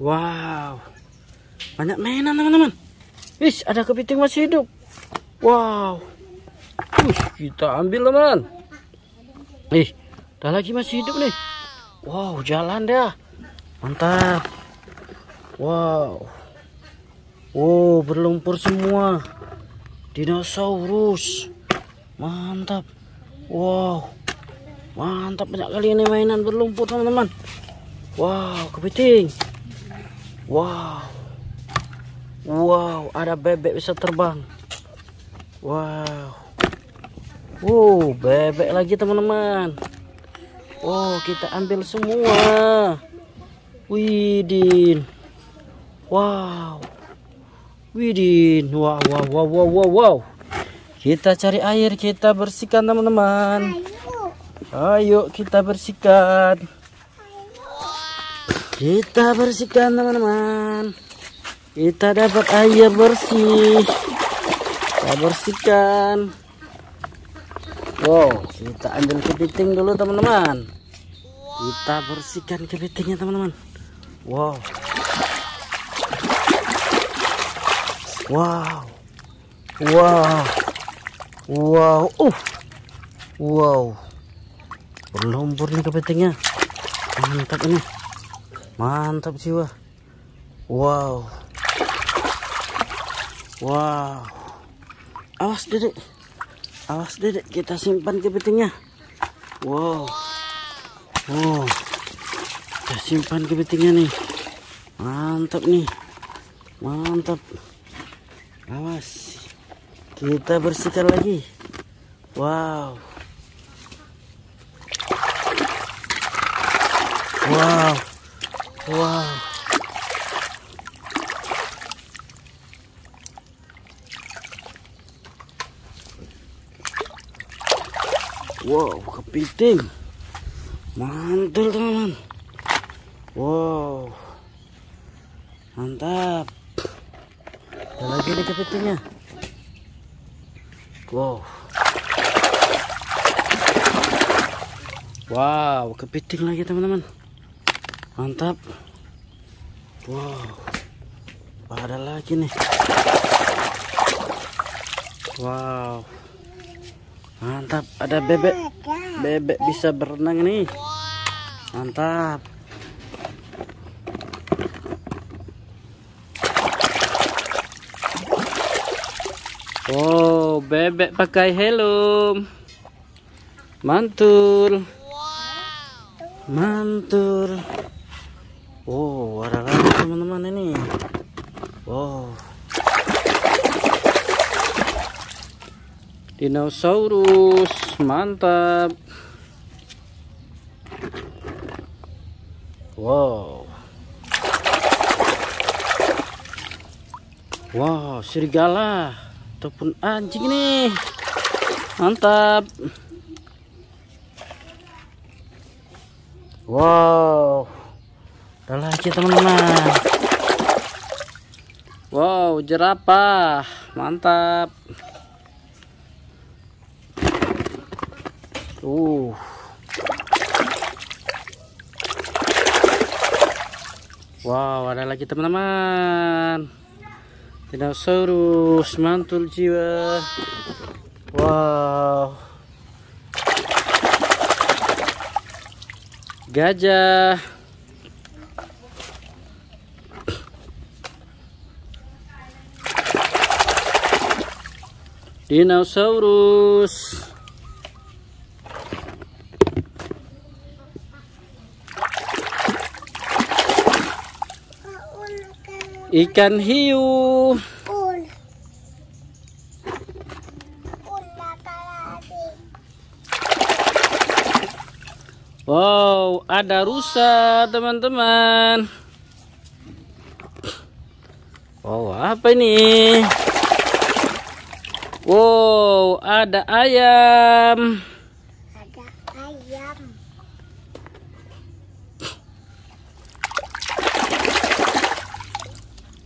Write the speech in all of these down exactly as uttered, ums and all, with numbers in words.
Wow, banyak mainan teman-teman. Wis, ada kepiting masih hidup. Wow, wih, kita ambil teman. Ih, ada lagi masih hidup nih. Wow, jalan dia, mantap. Wow, wow, berlumpur semua. Dinosaurus, mantap. Wow, mantap, banyak kali ini mainan berlumpur teman-teman. Wow, kepiting. Wow, wow, ada bebek bisa terbang. Wow, wow, bebek lagi teman-teman. Wow, kita ambil semua. Widin, wow, widin, wow, wow, wow, wow, wow, wow. Kita cari air, kita bersihkan teman-teman. Ayo kita bersihkan. Kita bersihkan teman-teman. Kita dapat air bersih. Kita bersihkan. Wow, kita ambil kepiting dulu teman-teman. Kita bersihkan kepitingnya teman-teman. Wow. Wow. Wow. Wow. Uh. Wow. Berlumpur nih kepitingnya. Mantap ini. Mantap jiwa. Wow. Wow. Awas dedek. Awas dedek, kita simpan kepitingnya. Wow. Wow. Kita simpan kepitingnya nih. Mantap nih. Mantap. Awas. Kita bersihkan lagi. Wow. Wow. Wow. Wow, kepiting. Mantul, teman-teman. Wow. Mantap. Ada lagi nih kepitingnya. Wow. Wow, kepiting lagi, teman-teman. Mantap. Wow, ada lagi nih. Wow, mantap. Ada bebek. Bebek bisa berenang nih. Mantap. Wow, bebek pakai helm. Mantul. Mantul. Wow, ada lagi teman-teman ini. Wow, dinosaurus, mantap. Wow, wow, serigala ataupun anjing nih, mantap. Wow. Ada lagi teman-teman. Wow, jerapah, mantap. Uh. Wow, ada lagi teman-teman. Dinosaurus, mantul jiwa. Wow. Gajah. Dinosaurus. Ikan hiu. Wow, ada rusa teman-teman. Wow, apa ini? Wow, ada ayam. Ada ayam.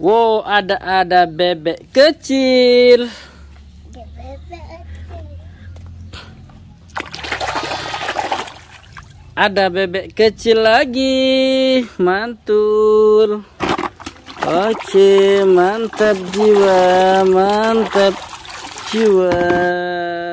Wow, ada ada bebek kecil. Ada bebek kecil. Ada bebek kecil lagi. Mantul. Oke, mantap jiwa, mantap jiwa.